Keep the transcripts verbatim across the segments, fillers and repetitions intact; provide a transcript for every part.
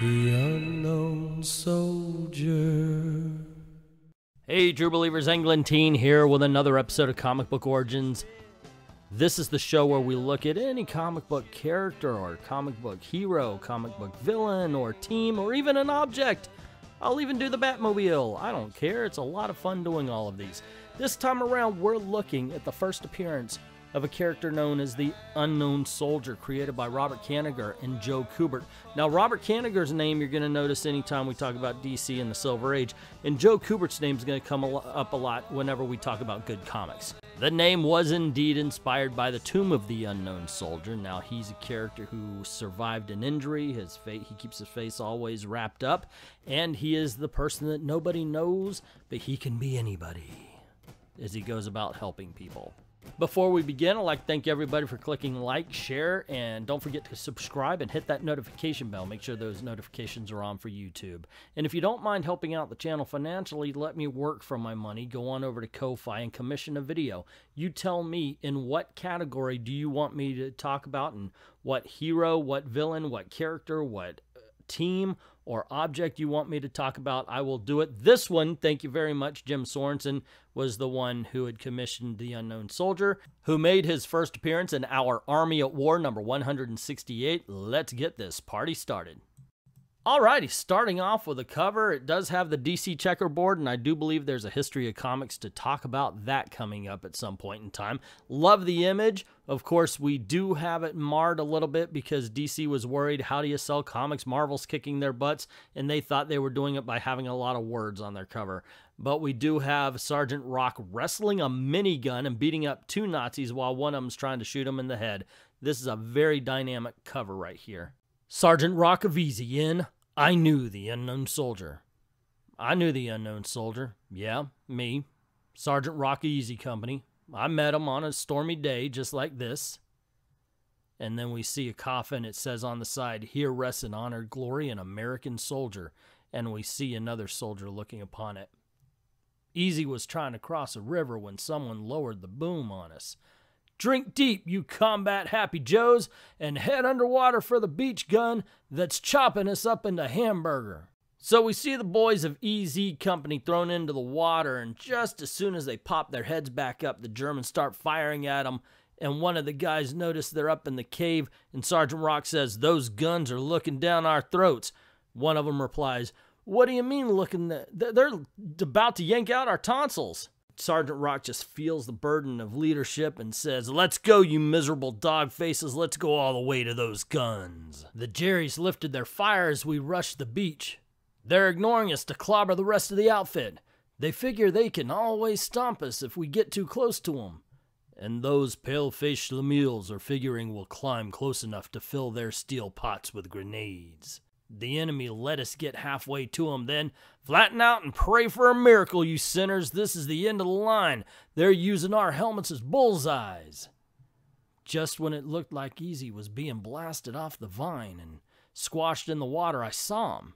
The Unknown Soldier. Hey, True Believers, Englantine here with another episode of Comic Book Origins. This is the show where we look at any comic book character or comic book hero, comic book villain or team or even an object. I'll even do the Batmobile. I don't care. It's a lot of fun doing all of these. This time around, we're looking at the first appearance of a character known as the Unknown Soldier, created by Robert Kanigher and Joe Kubert. Now, Robert Kanigher's name you're going to notice anytime we talk about D C and the Silver Age, and Joe Kubert's name is going to come up a lot whenever we talk about good comics. The name was indeed inspired by the Tomb of the Unknown Soldier. Now, he's a character who survived an injury. His face, he keeps his face always wrapped up, and he is the person that nobody knows, but he can be anybody as he goes about helping people. Before we begin, I'd like to thank everybody for clicking like, share, and don't forget to subscribe and hit that notification bell. Make sure those notifications are on for YouTube. And if you don't mind helping out the channel financially, let me work for my money. Go on over to Ko-Fi and commission a video. You tell me in what category do you want me to talk about, and what hero, what villain, what character, what team or object you want me to talk about. I will do it. This one, thank you very much, Jim Sorensen was the one who had commissioned the Unknown Soldier, who made his first appearance in Our Army at War, number one hundred sixty-eight. Let's get this party started. Alrighty, starting off with a cover. It does have the D C checkerboard, and I do believe there's a history of comics to talk about that coming up at some point in time. Love the image. Of course, we do have it marred a little bit because D C was worried, how do you sell comics? Marvel's kicking their butts, and they thought they were doing it by having a lot of words on their cover. But we do have Sergeant Rock wrestling a minigun and beating up two Nazis while one of them's trying to shoot him in the head. This is a very dynamic cover right here. Sergeant Rock of Easy in I Knew the Unknown Soldier. I knew the Unknown Soldier. Yeah, me. Sergeant Rock of Easy Company. I met him on a stormy day just like this. And then we see a coffin. It says on the side, "Here rests in honored glory an American soldier." And we see another soldier looking upon it. Easy was trying to cross a river when someone lowered the boom on us. Drink deep, you combat happy Joes, and head underwater for the beach gun that's chopping us up into hamburger. So we see the boys of E Z Company thrown into the water, and just as soon as they pop their heads back up, the Germans start firing at them, and one of the guys notices they're up in the cave, and Sergeant Rock says, "Those guns are looking down our throats." One of them replies, "What do you mean looking? Th- they're about to yank out our tonsils." Sergeant Rock just feels the burden of leadership and says, "Let's go, you miserable dog faces. Let's go all the way to those guns." The Jerrys lifted their fire as we rushed the beach. They're ignoring us to clobber the rest of the outfit. They figure they can always stomp us if we get too close to them. And those pale-faced schlemiels are figuring we'll climb close enough to fill their steel pots with grenades. The enemy let us get halfway to them, then flatten out and pray for a miracle, you sinners. This is the end of the line. They're using our helmets as bullseyes. Just when it looked like Easy was being blasted off the vine and squashed in the water, I saw him.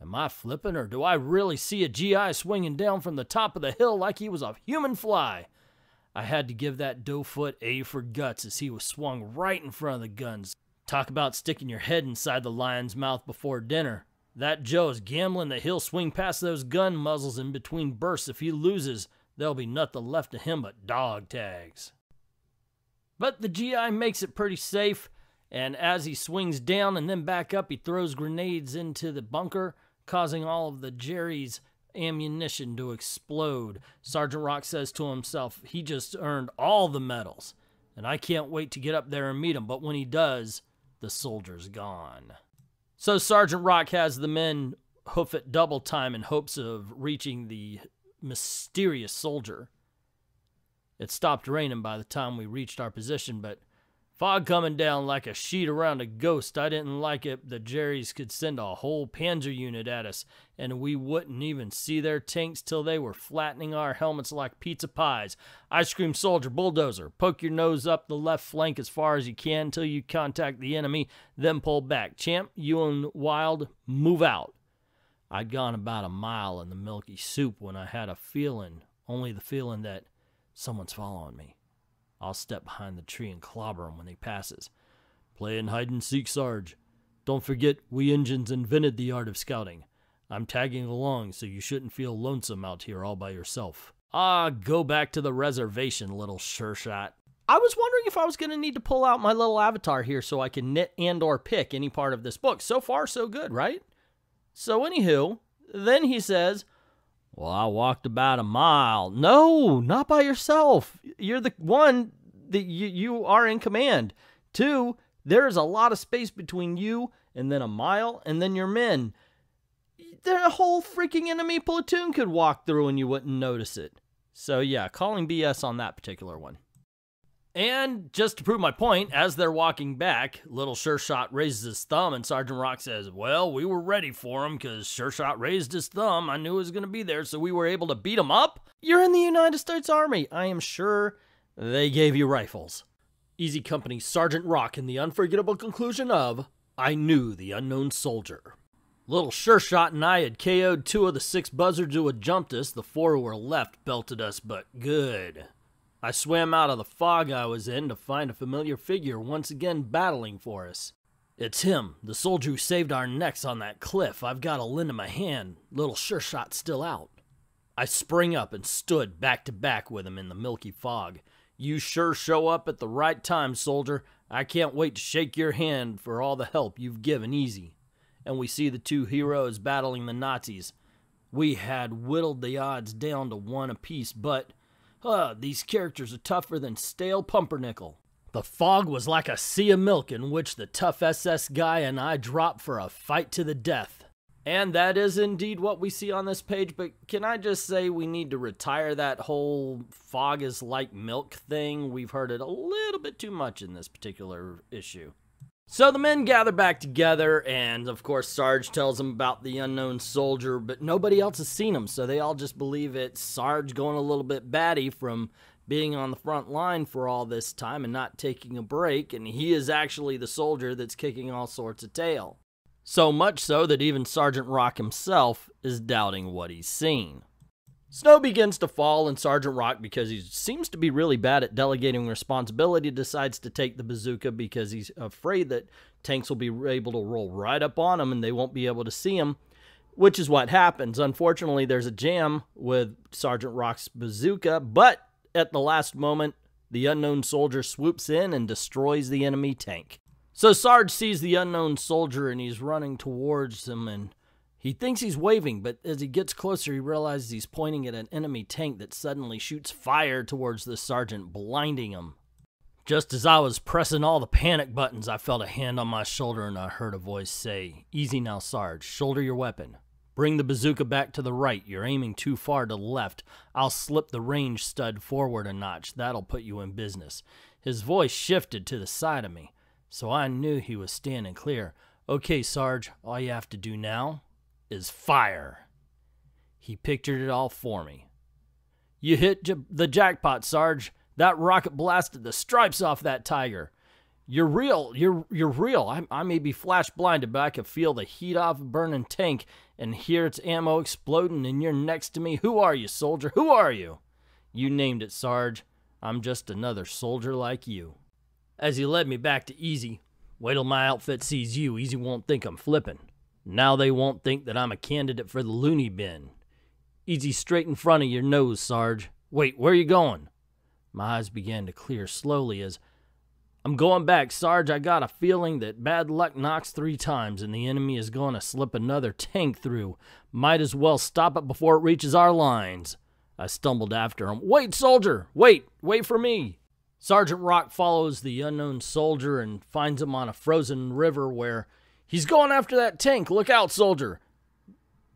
Am I flipping, or do I really see a G I swinging down from the top of the hill like he was a human fly? I had to give that doughfoot A for guts as he was swung right in front of the guns. Talk about sticking your head inside the lion's mouth before dinner. That Joe is gambling that he'll swing past those gun muzzles in between bursts. If he loses, there'll be nothing left of him but dog tags. But the G I makes it pretty safe, and as he swings down and then back up, he throws grenades into the bunker, causing all of the Jerry's ammunition to explode. Sergeant Rock says to himself, he just earned all the medals, and I can't wait to get up there and meet him. But when he does, the soldier's gone. So Sergeant Rock has the men hoof it double time in hopes of reaching the mysterious soldier. It stopped raining by the time we reached our position, but fog coming down like a sheet around a ghost. I didn't like it. The Jerrys could send a whole panzer unit at us, and we wouldn't even see their tanks till they were flattening our helmets like pizza pies. Ice cream soldier, bulldozer, poke your nose up the left flank as far as you can till you contact the enemy, then pull back. Champ, you and Wild, move out. I'd gone about a mile in the milky soup when I had a feeling, only the feeling that someone's following me. I'll step behind the tree and clobber him when he passes. Playing hide and seek, Sarge. Don't forget, we Injuns invented the art of scouting. I'm tagging along, so you shouldn't feel lonesome out here all by yourself. Ah, go back to the reservation, little sure shot. I was wondering if I was going to need to pull out my little avatar here so I can knit and or pick any part of this book. So far, so good, right? So anywho, then he says, well, I walked about a mile. No, not by yourself. You're the one that you, you are in command. Two, there's a lot of space between you and then a mile and then your men. The whole freaking enemy platoon could walk through and you wouldn't notice it. So yeah, calling B S on that particular one. And just to prove my point, as they're walking back, little Sure Shot raises his thumb and Sergeant Rock says, well, we were ready for him because Sure Shot raised his thumb. I knew he was going to be there, so we were able to beat him up. You're in the United States Army. I am sure they gave you rifles. Easy Company Sergeant Rock in the unforgettable conclusion of, I Knew the Unknown Soldier. Little Sure Shot and I had K O'd two of the six buzzards who had jumped us. The four who were left belted us, but good. I swam out of the fog I was in to find a familiar figure once again battling for us. It's him, the soldier who saved our necks on that cliff. I've got a lend him a hand, little Sure Shot still out. I spring up and stood back to back with him in the milky fog. You sure show up at the right time, soldier. I can't wait to shake your hand for all the help you've given Easy. And we see the two heroes battling the Nazis. We had whittled the odds down to one apiece, but... Huh, these characters are tougher than stale pumpernickel. The fog was like a sea of milk in which the tough S S guy and I dropped for a fight to the death. And that is indeed what we see on this page, but can I just say we need to retire that whole fog is like milk thing? We've heard it a little bit too much in this particular issue. So the men gather back together, and of course Sarge tells them about the unknown soldier, but nobody else has seen him, so they all just believe it's Sarge going a little bit batty from being on the front line for all this time and not taking a break, and he is actually the soldier that's kicking all sorts of tail. So much so that even Sergeant Rock himself is doubting what he's seen. Snow begins to fall, and Sergeant Rock, because he seems to be really bad at delegating responsibility, decides to take the bazooka because he's afraid that tanks will be able to roll right up on him and they won't be able to see him, which is what happens. Unfortunately, there's a jam with Sergeant Rock's bazooka, but at the last moment, the unknown soldier swoops in and destroys the enemy tank. So Sarge sees the unknown soldier and he's running towards him, and he thinks he's waving, but as he gets closer, he realizes he's pointing at an enemy tank that suddenly shoots fire towards the sergeant, blinding him. Just as I was pressing all the panic buttons, I felt a hand on my shoulder and I heard a voice say, Easy now, Sarge. Shoulder your weapon. Bring the bazooka back to the right. You're aiming too far to the left. I'll slip the range stud forward a notch. That'll put you in business. His voice shifted to the side of me, so I knew he was standing clear. Okay, Sarge, all you have to do now is fire. He pictured it all for me. You hit j the jackpot, Sarge. That rocket blasted the stripes off that tiger. You're real. You're you're real. I, I may be flash blinded, but I can feel the heat off a burning tank and hear its ammo exploding, and you're next to me. Who are you, soldier? Who are you? You named it, Sarge. I'm just another soldier like you. As he led me back to Easy, wait till my outfit sees you. Easy won't think I'm flipping. Now they won't think that I'm a candidate for the loony bin. Easy straight in front of your nose, Sarge. Wait, where are you going? My eyes began to clear slowly as, I'm going back, Sarge. I got a feeling that bad luck knocks three times and the enemy is going to slip another tank through. Might as well stop it before it reaches our lines. I stumbled after him. Wait, soldier! Wait! Wait for me! Sergeant Rock follows the unknown soldier and finds him on a frozen river where he's going after that tank. Look out, soldier.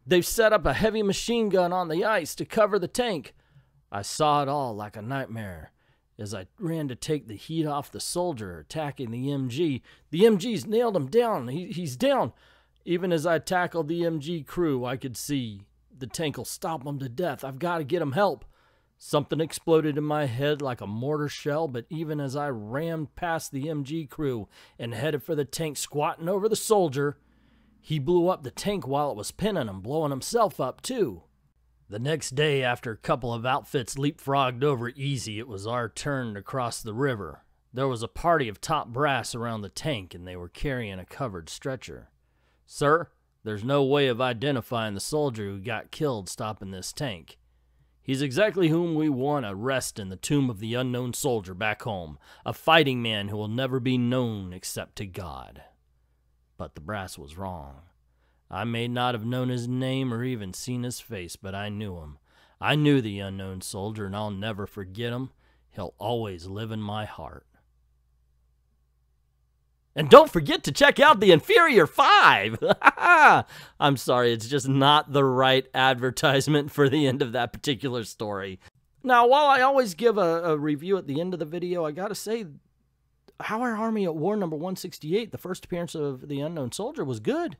They've set up a heavy machine gun on the ice to cover the tank. I saw it all like a nightmare as I ran to take the heat off the soldier attacking the M G. The M G's nailed him down. He, he's down. Even as I tackled the M G crew, I could see the tank will stop him to death. I've got to get him help. Something exploded in my head like a mortar shell, but even as I rammed past the M G crew and headed for the tank squatting over the soldier, he blew up the tank while it was pinning him, blowing himself up too. The next day, after a couple of outfits leapfrogged over Easy, it was our turn to cross the river. There was a party of top brass around the tank, and they were carrying a covered stretcher. Sir, there's no way of identifying the soldier who got killed stopping this tank. He's exactly whom we want to rest in the tomb of the unknown soldier back home, a fighting man who will never be known except to God. But the brass was wrong. I may not have known his name or even seen his face, but I knew him. I knew the unknown soldier, and I'll never forget him. He'll always live in my heart. And don't forget to check out the Inferior Five! I'm sorry, it's just not the right advertisement for the end of that particular story. Now, while I always give a, a review at the end of the video, I gotta say, Our Army at War number one sixty-eight, the first appearance of the Unknown Soldier, was good.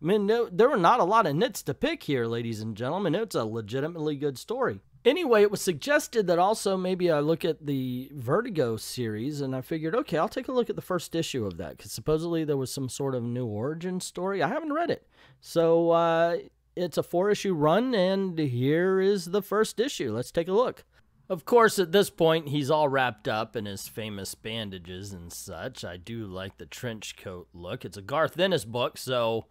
I mean, no, there were not a lot of nits to pick here, ladies and gentlemen. It's a legitimately good story. Anyway, it was suggested that also maybe I look at the Vertigo series, and I figured, okay, I'll take a look at the first issue of that, because supposedly there was some sort of new origin story. I haven't read it. So uh, it's a four-issue run, and here is the first issue. Let's take a look. Of course, at this point, he's all wrapped up in his famous bandages and such. I do like the trench coat look. It's a Garth Ennis book, so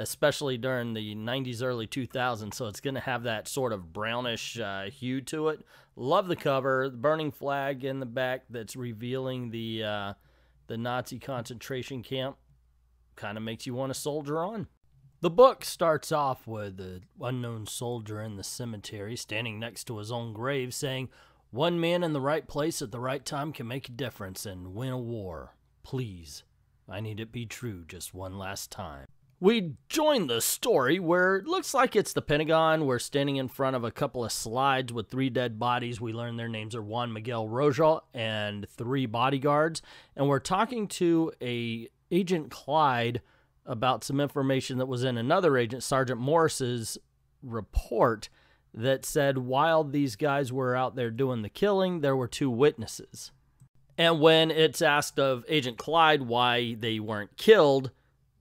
especially during the nineties, early two thousands, so it's going to have that sort of brownish uh, hue to it. Love the cover, the burning flag in the back that's revealing the, uh, the Nazi concentration camp. Kind of makes you want to soldier on. The book starts off with the unknown soldier in the cemetery standing next to his own grave saying, "One man in the right place at the right time can make a difference and win a war. Please, I need it be true just one last time." We join the story where it looks like it's the Pentagon. We're standing in front of a couple of slides with three dead bodies. We learn their names are Juan Miguel Rojal and three bodyguards. And we're talking to a Agent Clyde about some information that was in another agent, Sergeant Morris's report, that said while these guys were out there doing the killing, there were two witnesses. And when it's asked of Agent Clyde why they weren't killed,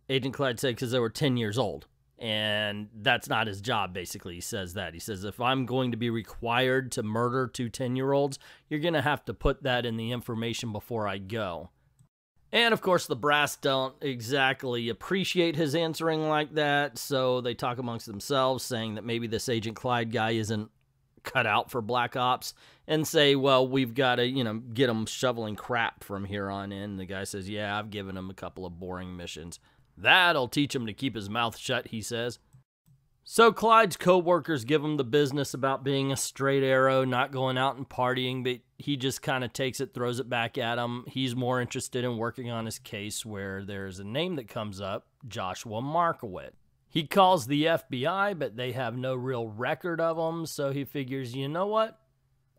Agent Clyde said because they were ten years old, and that's not his job, basically. He says that. He says, if I'm going to be required to murder two ten-year-olds, you're going to have to put that in the information before I go. And, of course, the brass don't exactly appreciate his answering like that, so they talk amongst themselves, saying that maybe this Agent Clyde guy isn't cut out for Black Ops, and say, well, we've got to, you know, get him shoveling crap from here on in. The guy says, yeah, I've given him a couple of boring missions. That'll teach him to keep his mouth shut, he says. So Clyde's co-workers give him the business about being a straight arrow, not going out and partying, but he just kind of takes it, throws it back at him. He's more interested in working on his case where there's a name that comes up, Joshua Markowitz. He calls the F B I, but they have no real record of him, so he figures, you know what?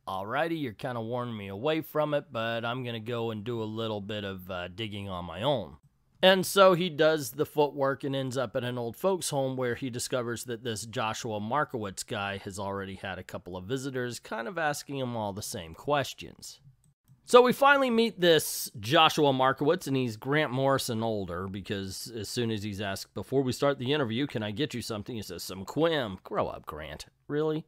Alrighty, you're kind of warning me away from it, but I'm going to go and do a little bit of uh, digging on my own. And so he does the footwork and ends up at an old folks' home where he discovers that this Joshua Markowitz guy has already had a couple of visitors, kind of asking him all the same questions. So we finally meet this Joshua Markowitz, and he's Grant Morrison older, because as soon as he's asked, before we start the interview, can I get you something? He says, some quim. Grow up, Grant. Really?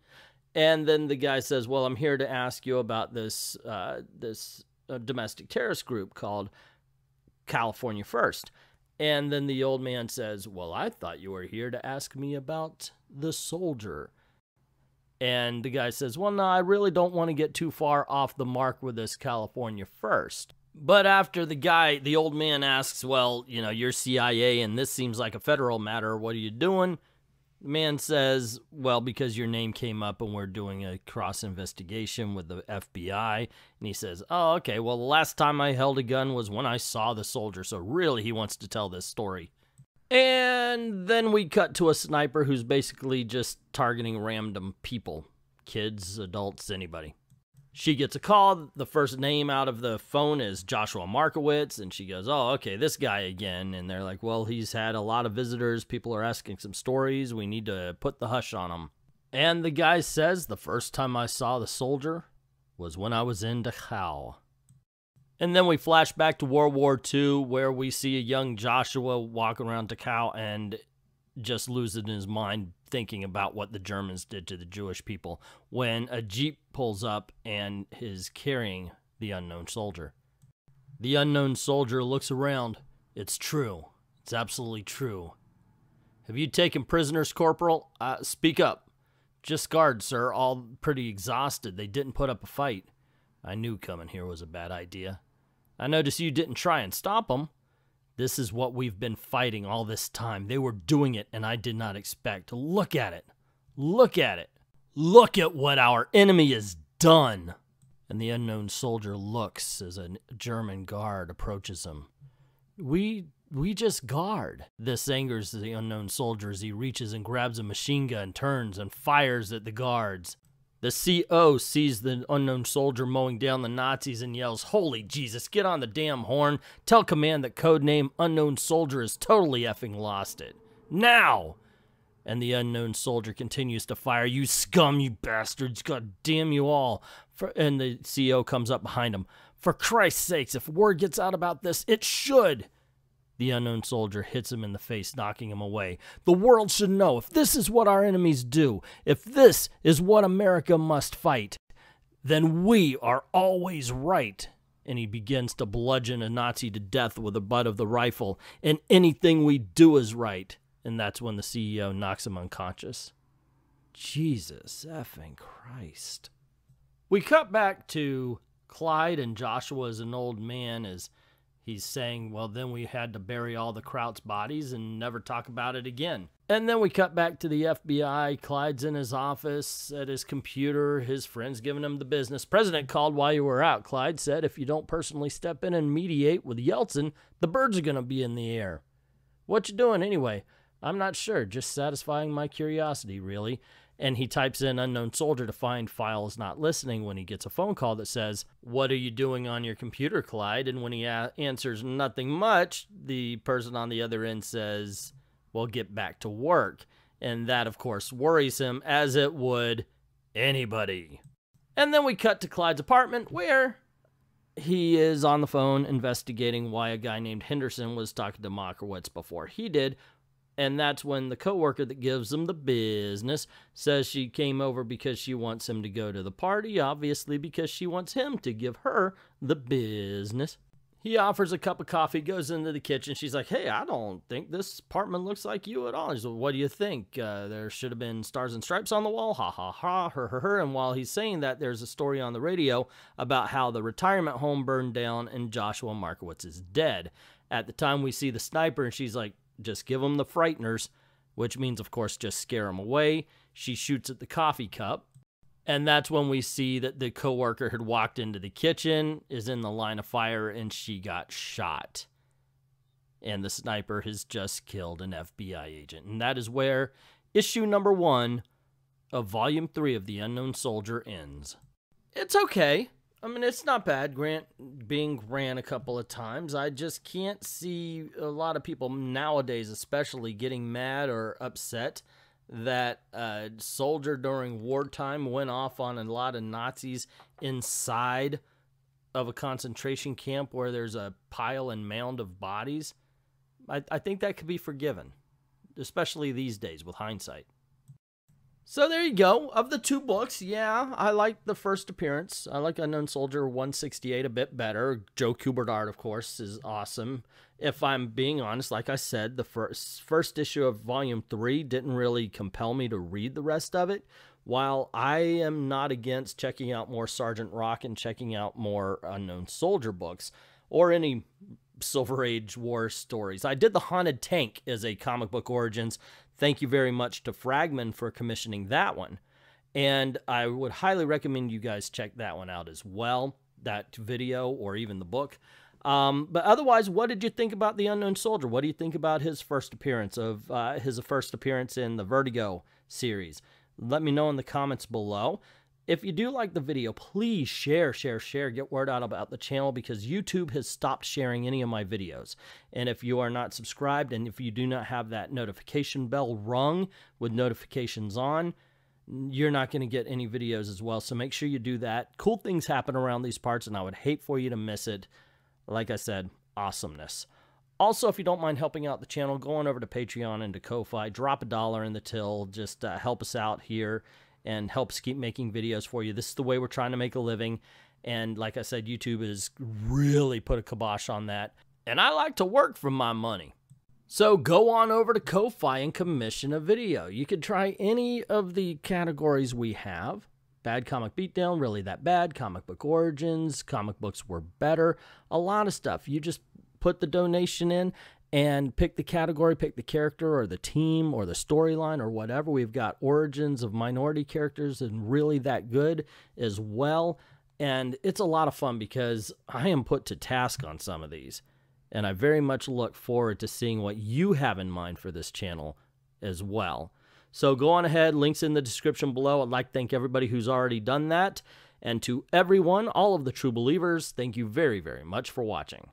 And then the guy says, well, I'm here to ask you about this, uh, this uh, domestic terrorist group called California First. And then the old man says, well, I thought you were here to ask me about the soldier. And the guy says, well, no, I really don't want to get too far off the mark with this California First. But after the guy, the old man asks, well, you know, you're C I A and this seems like a federal matter. What are you doing? The man says, well, because your name came up and we're doing a cross-investigation with the F B I. And he says, oh, okay, well, the last time I held a gun was when I saw the soldier. So really, he wants to tell this story. And then we cut to a sniper who's basically just targeting random people. Kids, adults, anybody. She gets a call. The first name out of the phone is Joshua Markowitz, and she goes, oh, okay, this guy again. And they're like, well, he's had a lot of visitors. People are asking some stories. We need to put the hush on him. And the guy says, the first time I saw the soldier was when I was in Dachau. And then we flash back to World War Two, where we see a young Joshua walking around Dachau and just losing his mind thinking about what the Germans did to the Jewish people when a Jeep pulls up and is carrying the unknown soldier. The unknown soldier looks around. It's true. It's absolutely true. Have you taken prisoners, Corporal? Uh, speak up. Just guards, sir. All pretty exhausted. They didn't put up a fight. I knew coming here was a bad idea. I noticed you didn't try and stop them. This is what we've been fighting all this time. They were doing it, and I did not expect. Look at it. Look at it. Look at what our enemy has done. And the unknown soldier looks as a German guard approaches him. We we just guard. This angers the unknown soldier as he reaches and grabs a machine gun, turns, and fires at the guards. The C O sees the unknown soldier mowing down the Nazis and yells, "Holy Jesus, get on the damn horn. Tell command that codename Unknown Soldier has totally effing lost it. Now!" And the unknown soldier continues to fire. "You scum, you bastards. God damn you all." For, and the C O comes up behind him. "For Christ's sakes, if word gets out about this, it should." The unknown soldier hits him in the face, knocking him away. The world should know. If this is what our enemies do, if this is what America must fight, then we are always right. And he begins to bludgeon a Nazi to death with the butt of the rifle. And anything we do is right. And that's when the C E O knocks him unconscious. Jesus effing Christ. We cut back to Clyde and Joshua as an old man as he's saying, well, then we had to bury all the Kraut's bodies and never talk about it again. And then we cut back to the F B I. Clyde's in his office at his computer. His friend's giving him the business. President called while you were out. Clyde said, if you don't personally step in and mediate with Yeltsin, the birds are going to be in the air. What you doing anyway? I'm not sure. Just satisfying my curiosity, really. And he types in unknown soldier to find files not listening when he gets a phone call that says, what are you doing on your computer, Clyde? And when he a answers nothing much, the person on the other end says, well, get back to work. And that, of course, worries him, as it would anybody. And then we cut to Clyde's apartment, where he is on the phone investigating why a guy named Henderson was talking to Markowitz before he did. And that's when the coworker that gives him the business says she came over because she wants him to go to the party, obviously because she wants him to give her the business. He offers a cup of coffee, goes into the kitchen. She's like, hey, I don't think this apartment looks like you at all. He's like, what do you think? Uh, there should have been stars and stripes on the wall. Ha, ha, ha, her, her, her. And while he's saying that, there's a story on the radio about how the retirement home burned down and Joshua Markowitz is dead. At the time, we see the sniper, and she's like, just give them the frighteners, which means, of course, just scare them away. She shoots at the coffee cup. And that's when we see that the coworker had walked into the kitchen, is in the line of fire, and she got shot. And the sniper has just killed an F B I agent. And that is where issue number one of volume three of The Unknown Soldier ends. It's okay. I mean, it's not bad, Grant being ran a couple of times. I just can't see a lot of people nowadays especially getting mad or upset that a soldier during wartime went off on a lot of Nazis inside of a concentration camp where there's a pile and mound of bodies. I, I think that could be forgiven, especially these days with hindsight. So there you go. Of the two books, yeah, I like the first appearance. I like Unknown Soldier one sixty-eight a bit better. Joe Kubert art, of course, is awesome. If I'm being honest, like I said, the first, first issue of Volume three didn't really compel me to read the rest of it. While I am not against checking out more Sergeant Rock and checking out more Unknown Soldier books or any Silver Age war stories. I did The Haunted Tank as a comic book origins. Thank you very much to Fragminion for commissioning that one. And I would highly recommend you guys check that one out as well, that video or even the book. Um, but otherwise, what did you think about The Unknown Soldier? What do you think about his first appearance of uh, his first appearance in the Vertigo series? Let me know in the comments below. If you do like the video, please share, share, share. Get word out about the channel because YouTube has stopped sharing any of my videos. And if you are not subscribed and if you do not have that notification bell rung with notifications on, you're not going to get any videos as well. So make sure you do that. Cool things happen around these parts and I would hate for you to miss it. Like I said, awesomeness. Also, if you don't mind helping out the channel, go on over to Patreon and to Ko-Fi. Drop a dollar in the till. Just uh, help us out here. And helps keep making videos for you. This is the way we're trying to make a living. And like I said, YouTube has really put a kibosh on that. And I like to work for my money. So go on over to Ko-Fi and commission a video. You could try any of the categories we have. Bad Comic Beatdown, Really That Bad, Comic Book Origins, Comic Books Were Better, a lot of stuff. You just put the donation in and pick the category, pick the character or the team or the storyline or whatever. We've got origins of minority characters and Really That Good as well. And it's a lot of fun because I am put to task on some of these. And I very much look forward to seeing what you have in mind for this channel as well. So go on ahead, links in the description below. I'd like to thank everybody who's already done that. And to everyone, all of the true believers, thank you very, very much for watching.